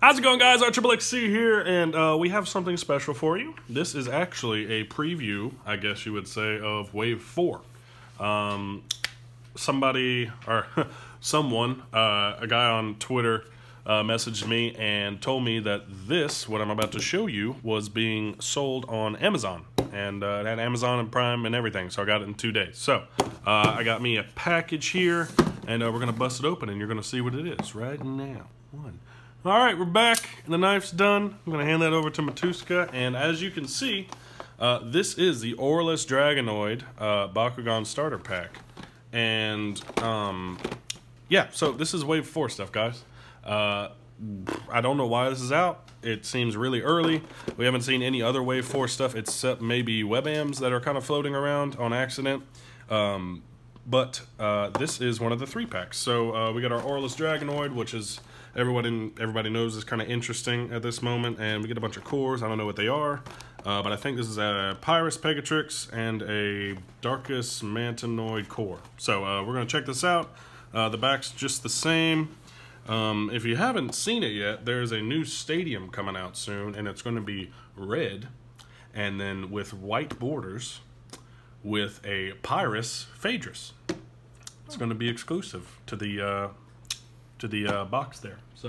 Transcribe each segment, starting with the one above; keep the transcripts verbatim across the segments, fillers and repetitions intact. How's it going, guys? RxxxC here, and uh, we have something special for you. This is actually a preview, I guess you would say, of Wave four. Um, somebody, or someone, uh, a guy on Twitter uh, messaged me and told me that this, what I'm about to show you, was being sold on Amazon. And uh, it had Amazon and Prime and everything, so I got it in two days. So, uh, I got me a package here, and uh, we're going to bust it open, and you're going to see what it is right now. One. All right, we're back, and the knife's done. I'm going to hand that over to Matuska, and as you can see, uh, this is the Aurelus Dragonoid uh, Bakugan Starter Pack. And, um, yeah, so this is Wave four stuff, guys. Uh, I don't know why this is out. It seems really early. We haven't seen any other Wave four stuff except maybe Webams that are kind of floating around on accident. Um, but uh, this is one of the three packs. So uh, we got our Aurelus Dragonoid, which is... Everybody, everybody knows is kind of interesting at this moment, and we get a bunch of cores. I don't know what they are, uh, but I think this is a Pyrus Pegatrix and a Darkus Mantonoid core. So uh, we're going to check this out. Uh, the back's just the same. Um, if you haven't seen it yet, there's a new stadium coming out soon, and it's going to be red, and then with white borders, with a Pyrus Phaedrus. It's going to be exclusive to the... Uh, to the uh, box there. So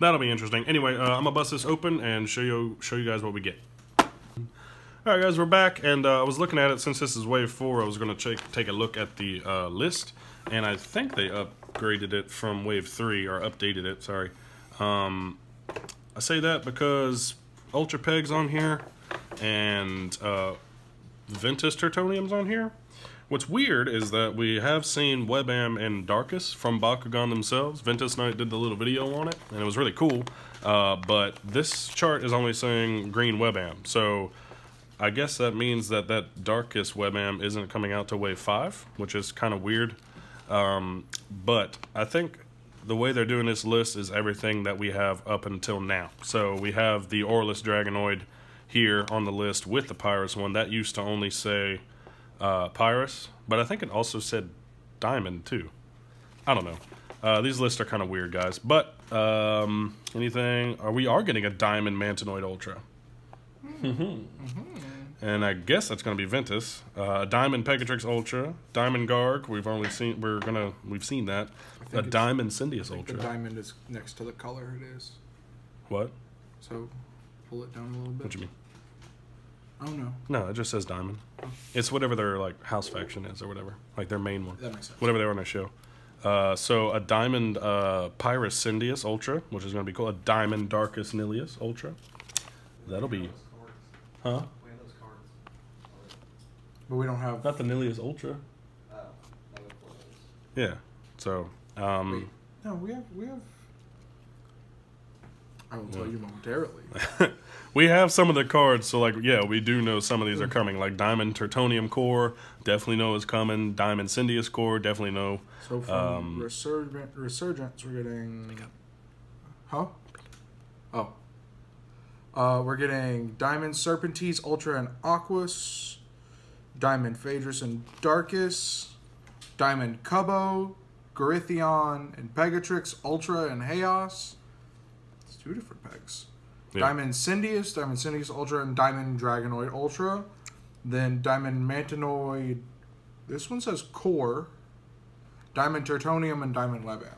that'll be interesting. Anyway, uh, I'm gonna bust this open and show you show you guys what we get. All right, guys, we're back, and uh, I was looking at it since this is Wave Four. I was gonna take take a look at the uh, list, and I think they upgraded it from Wave Three or updated it. Sorry, um, I say that because Ultra Peg's on here and uh, Ventus Tertoniums on here. What's weird is that we have seen Webam and Darkus from Bakugan themselves. Ventus Knight did the little video on it, and it was really cool. Uh, but this chart is only saying green Webam. So I guess that means that that Darkus Webam isn't coming out to Wave five, which is kind of weird. Um, but I think the way they're doing this list is everything that we have up until now. So we have the Aurelus Dragonoid here on the list with the Pyrus one. That used to only say... Uh, Pyrus, but I think it also said Diamond too. I don't know. Uh, these lists are kind of weird, guys. But um, anything? Are we are getting a Diamond Mantonoid Ultra? Mm-hmm. And I guess that's going to be Ventus. Uh, Diamond Pegatrix Ultra, Diamond Garg. We've only seen. We're gonna. We've seen that. A Diamond Cyndious Ultra. The diamond is next to the color. It is. What? So pull it down a little bit. What do you mean? I don't know. No, it just says Diamond. Oh. It's whatever their like house faction is or whatever. Like their main one. That makes sense. Whatever they were on their show. Uh, so a Diamond uh, Pyrus Cyndius Ultra, which is going to be cool. A Diamond Darkus Nillious Ultra. That'll be... Huh? We have those cards. But we don't have... Not the Nillious Ultra. Oh. Yeah. So... Um, Wait. No, we have... We have... I will tell you momentarily. We have some of the cards, so like, yeah, we do know some of these are coming. Like Diamond Tertonium Core, definitely know is coming. Diamond Cyndius Core, definitely know. So from um, Resurgence, Resurgence, we're getting... Huh? Oh. Uh, we're getting Diamond Serpentis, Ultra, and Aquas. Diamond Phaedrus and Darkus. Diamond Cubbo, Garithion, and Pegatrix, Ultra, and Chaos. Two different packs. Yeah. Diamond Cyndius, Diamond Cyndius Ultra, and Diamond Dragonoid Ultra. Then Diamond Mantonoid. This one says Core. Diamond Tertonium and Diamond Webam.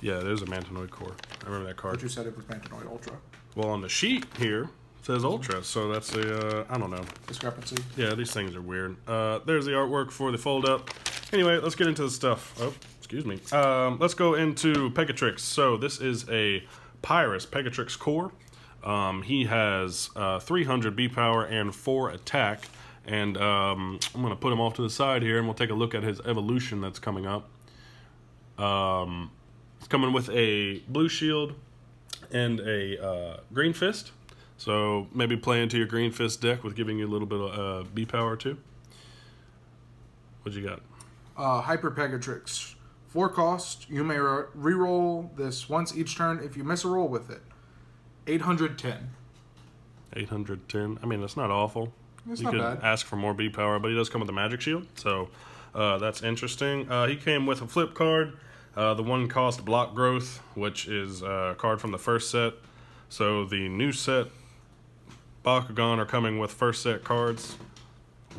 Yeah, there's a Mantonoid Core. I remember that card. But you said it was Mantonoid Ultra. Well, on the sheet here, it says Ultra, so that's the, uh, I don't know. Discrepancy. Yeah, these things are weird. Uh, there's the artwork for the fold-up. Anyway, let's get into the stuff. Oh, excuse me. Um, let's go into Pegatrix. So this is a... Pyrus Pegatrix Core. Um, he has uh, three hundred B power and four attack. And um, I'm going to put him off to the side here, and we'll take a look at his evolution that's coming up. Um, it's coming with a blue shield and a uh, green fist. So maybe play into your green fist deck with giving you a little bit of uh, B power too. What you got? Uh, Hyper Pegatrix. Four cost, you may re-roll this once each turn if you miss a roll with it. eight hundred ten. eight hundred ten. I mean, that's not awful. It's not bad. You could ask for more B power, but he does come with a magic shield, so uh, that's interesting. Uh, he came with a flip card, uh, the one cost block growth, which is a card from the first set. So the new set Bakugan are coming with first set cards.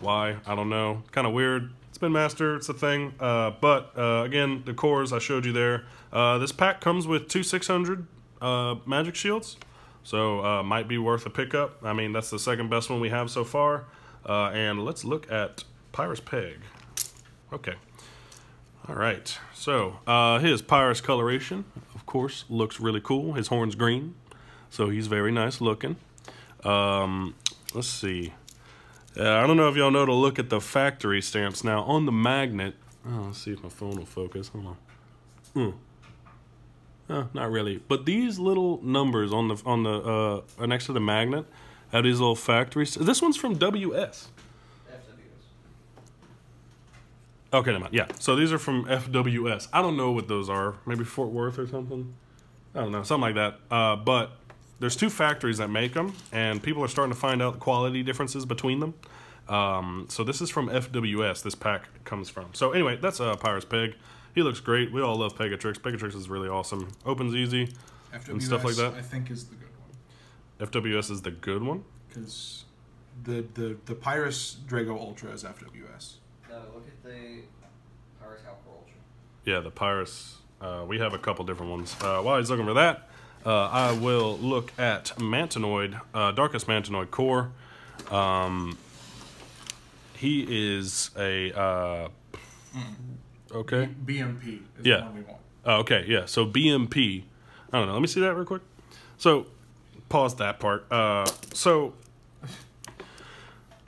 Why? I don't know. Kind of weird. Spin Master, it's a thing. Uh, but uh, again, the cores I showed you there. Uh, this pack comes with two six hundred uh, magic shields. So uh, might be worth a pickup. I mean, that's the second best one we have so far. Uh, and let's look at Pyrus Peg. Okay. All right. So uh, his Pyrus coloration, of course, looks really cool. His horn's green, so he's very nice looking. Um, let's see. Uh, I don't know if y'all know to look at the factory stamps now on the magnet. Oh, let's see if my phone will focus. Hold on. Mm. Oh, not really. But these little numbers on the on the uh, next to the magnet at these little factories. This one's from W S. Okay, never mind. Yeah, so these are from F W S. I don't know what those are. Maybe Fort Worth or something. I don't know, something like that. Uh, but there's two factories that make them, and people are starting to find out the quality differences between them. Um, so this is from F W S. This pack comes from. So anyway, that's uh, Pyrus Peg. He looks great. We all love Pegatrix. Pegatrix is really awesome. Opens easy F W S, and stuff like that. I think is the good one. F W S is the good one because the the the Pyrus Drago Ultra is F W S. No, look at the Pyrus Alpha Ultra. Yeah, the Pyrus. Uh, we have a couple different ones. Uh, while he's looking for that, uh, I will look at Mantonoid, uh, Darkus Mantonoid Core. Um, he is a uh, okay. B M P is yeah. the one we want. Uh, okay, yeah. So B M P. I don't know. Let me see that real quick. So pause that part. Uh, so.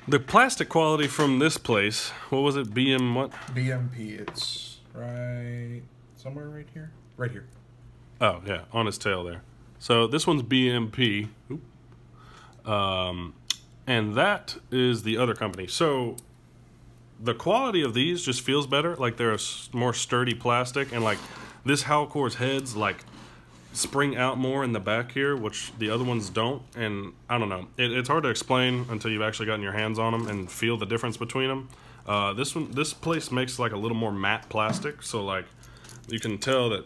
The plastic quality from this place, what was it, B M what? B M P, it's right somewhere right here. Right here. Oh, yeah, on his tail there. So this one's B M P. Oop. Um, and that is the other company. So the quality of these just feels better. Like they're a more sturdy plastic. And like this Halcor's heads like spring out more in the back here, which the other ones don't, and I don't know. It, it's hard to explain until you've actually gotten your hands on them and feel the difference between them. Uh, this one, this place makes like a little more matte plastic, so like you can tell that.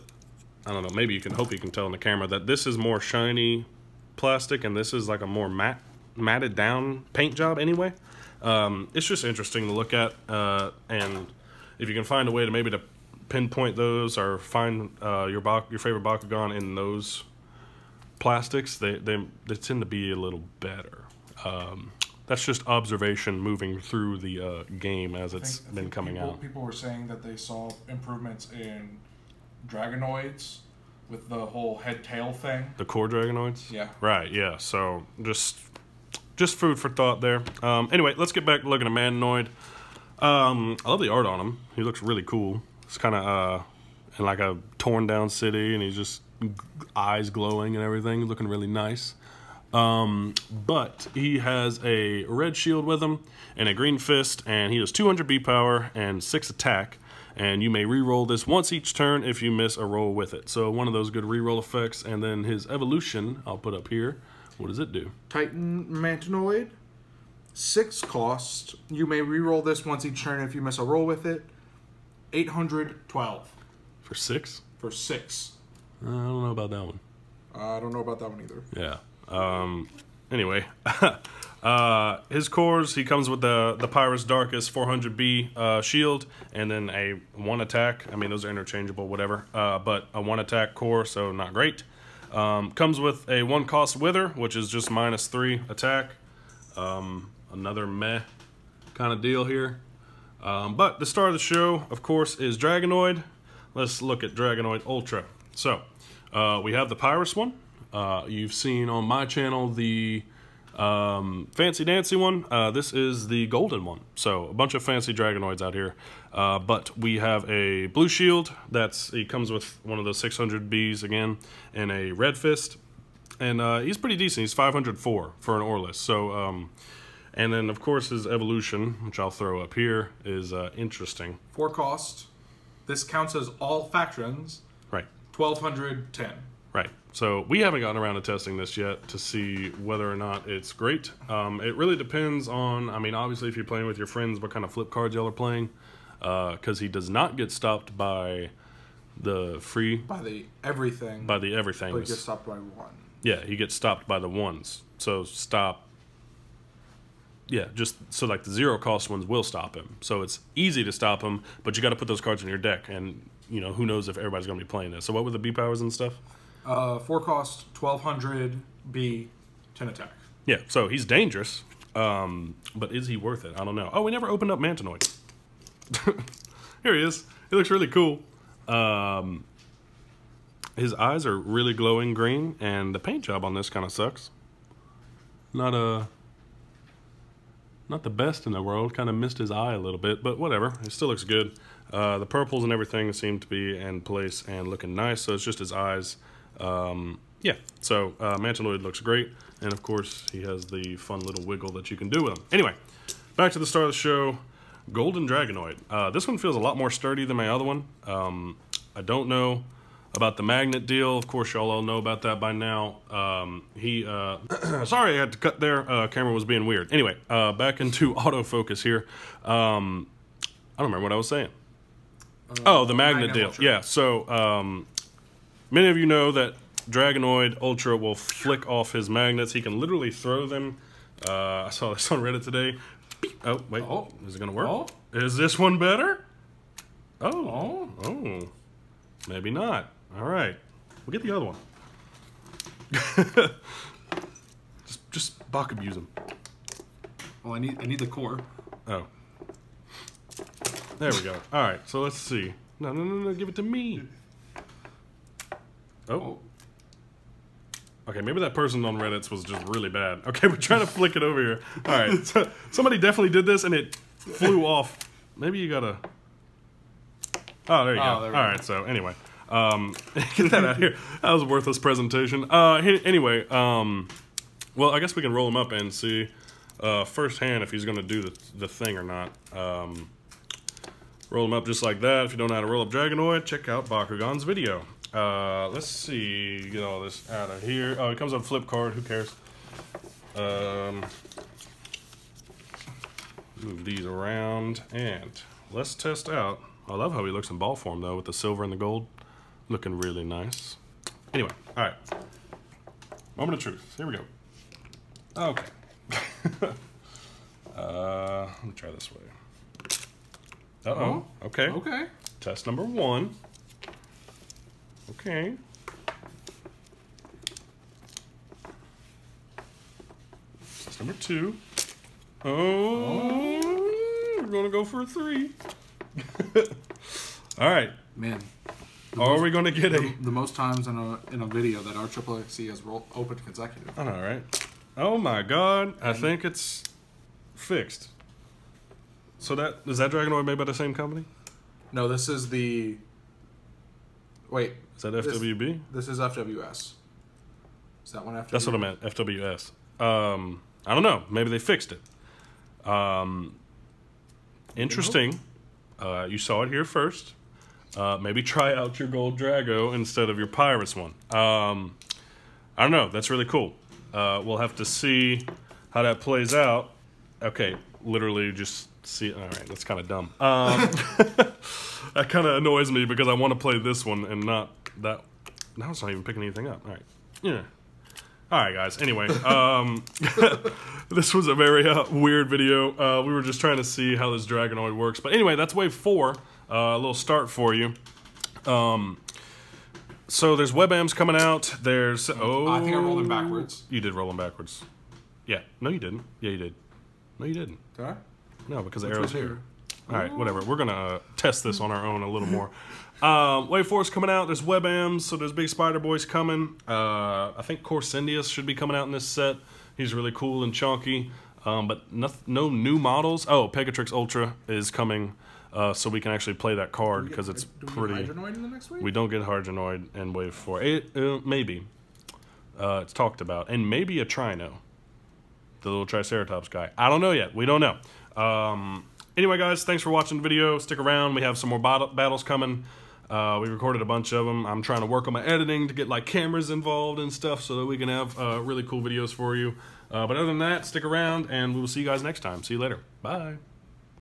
I don't know. Maybe you can hope you can tell in the camera that this is more shiny plastic, and this is like a more matte, matted down paint job. Anyway, um, it's just interesting to look at, uh, and if you can find a way to maybe to pinpoint those or find uh, your Bak your favorite Bakugan in those plastics, they, they, they tend to be a little better. Um, that's just observation moving through the uh, game as it's think, been coming people, out. People were saying that they saw improvements in Dragonoids with the whole head-tail thing. The core Dragonoids? Yeah. Right, yeah. So just just food for thought there. Um, anyway, let's get back to looking at Mantonoid. Um, I love the art on him. He looks really cool. It's kind of uh, in like a torn down city, and he's just eyes glowing and everything, looking really nice. Um, but he has a red shield with him and a green fist, and he has two hundred B power and six attack. And you may reroll this once each turn if you miss a roll with it. So one of those good reroll effects. And then his evolution, I'll put up here. What does it do? Titan Mantonoid, six cost. You may reroll this once each turn if you miss a roll with it. eight hundred twelve. For six? For six. I don't know about that one. I don't know about that one either. Yeah. Um, anyway. uh, his cores, he comes with the, the Pyrus Darkus four hundred B uh, shield and then a one attack. I mean, those are interchangeable, whatever. Uh, but a one attack core, so not great. Um, comes with a one cost Wither, which is just minus three attack. Um, another meh kind of deal here. Um, but the star of the show, of course, is Dragonoid. Let's look at Dragonoid Ultra. So, uh, we have the Pyrus one. Uh, you've seen on my channel the um, Fancy Dancy one. Uh, this is the golden one. So, a bunch of fancy Dragonoids out here. Uh, but we have a blue shield. That's It comes with one of those six hundred Bs again. And a red fist. And uh, he's pretty decent. He's five hundred four for an Aurelus. So, um... and then, of course, his evolution, which I'll throw up here, is uh, interesting. Four cost. This counts as all factions. Right. twelve ten. Right. So we haven't gotten around to testing this yet to see whether or not it's great. Um, it really depends on, I mean, obviously, if you're playing with your friends, what kind of flip cards y'all are playing. Because uh, he does not get stopped by the free... By the everything. By the everything. But he gets stopped by one. Yeah, he gets stopped by the ones. So stop. Yeah, just so like the zero cost ones will stop him. So it's easy to stop him, but you got to put those cards in your deck, and you know who knows if everybody's going to be playing this. So what were the B powers and stuff? Uh, four cost, twelve hundred B, ten attack. Yeah, so he's dangerous, um, but is he worth it? I don't know. Oh, we never opened up Mantonoid. Here he is. He looks really cool. Um, his eyes are really glowing green, and the paint job on this kind of sucks. Not a. Not the best in the world. Kind of missed his eye a little bit, but whatever. It still looks good. Uh, the purples and everything seem to be in place and looking nice, so it's just his eyes. Um, yeah, so uh, Mantonoid looks great. And, of course, he has the fun little wiggle that you can do with him. Anyway, back to the start of the show. Golden Dragonoid. Uh, this one feels a lot more sturdy than my other one. Um, I don't know about the magnet deal. Of course, y'all all know about that by now. Um, he, uh, sorry I had to cut there. Uh, camera was being weird. Anyway, uh, back into autofocus here. Um, I don't remember what I was saying. Uh, oh, the magnet, magnet deal. Ultra. Yeah, so um, many of you know that Dragonoid Ultra will flick off his magnets. He can literally throw them. Uh, I saw this on Reddit today. Oh, wait. Oh. Is it going to work? Oh. Is this one better? Oh. Oh. Oh. Maybe not. All right, we'll get the other one. just, just Bach abuse him. Well, I need, I need the core. Oh, there we go. All right, so let's see. No, no, no, no, give it to me. Oh. oh. Okay, maybe that person on Reddit's was just really bad. Okay, we're trying to flick it over here. All right, so somebody definitely did this and it flew off. Maybe you gotta. Oh, there you oh, go. There we All go. right, so anyway. Um, get that out of here. That was a worthless presentation. Uh, anyway, um, well, I guess we can roll him up and see uh, firsthand if he's going to do the, the thing or not. Um, roll him up just like that. If you don't know how to roll up Dragonoid, check out Bakugan's video. Uh, let's see. Get all this out of here. Oh, it comes on flip card. Who cares? Um, move these around. And let's test out. I love how he looks in ball form, though, with the silver and the gold. Looking really nice. Anyway, all right. Moment of truth. Here we go. Okay. uh, let me try this way. Uh-oh. Oh, okay. Okay. Test number one. Okay. Test number two. Oh. oh. We're going to go for a three. All right. Man. Are most, we going to get the, a... The most times in a, in a video that our RxxxC has rolled opened consecutive. All right. Oh, my God. And I think it's fixed. So that... Is that Dragonoid made by the same company? No, this is the... Wait. Is that F W B? This, this is F W S. Is that one F W S? That's what I meant. F W S. Um, I don't know. Maybe they fixed it. Um, interesting. Uh, you saw it here first. Uh, maybe try out your gold Drago instead of your Pyrus one. Um, I don't know. That's really cool. Uh, we'll have to see how that plays out. Okay, literally just see. All right, that's kind of dumb. Um, that kind of annoys me because I want to play this one and not that. Now it's not even picking anything up. All right. Yeah. All right, guys. Anyway, um, this was a very uh, weird video. Uh, we were just trying to see how this Dragonoid works. But anyway, that's wave four. Uh, a little start for you. Um, so there's Webams coming out. There's oh, I think I rolled them backwards. You did roll them backwards. Yeah. No, you didn't. Yeah, you did. No, you didn't. Did I? No, because the arrow's here. All right, whatever. We're gonna uh, test this on our own a little more. uh, Wave four's coming out. There's Webams. So there's big spider boys coming. Uh, I think Corsindius should be coming out in this set. He's really cool and chunky. Um, but no, no new models. Oh, Pegatrix Ultra is coming. Uh, so we can actually play that card because it's do we pretty. Get Hydronoid in the next week? We don't get Hydronoid in wave four. It, uh, maybe uh, it's talked about, and maybe a Trino, the little Triceratops guy. I don't know yet. We don't know. Um, anyway, guys, thanks for watching the video. Stick around. We have some more battles coming. Uh, we recorded a bunch of them. I'm trying to work on my editing to get like cameras involved and stuff so that we can have uh, really cool videos for you. Uh, but other than that, stick around, and we will see you guys next time. See you later. Bye.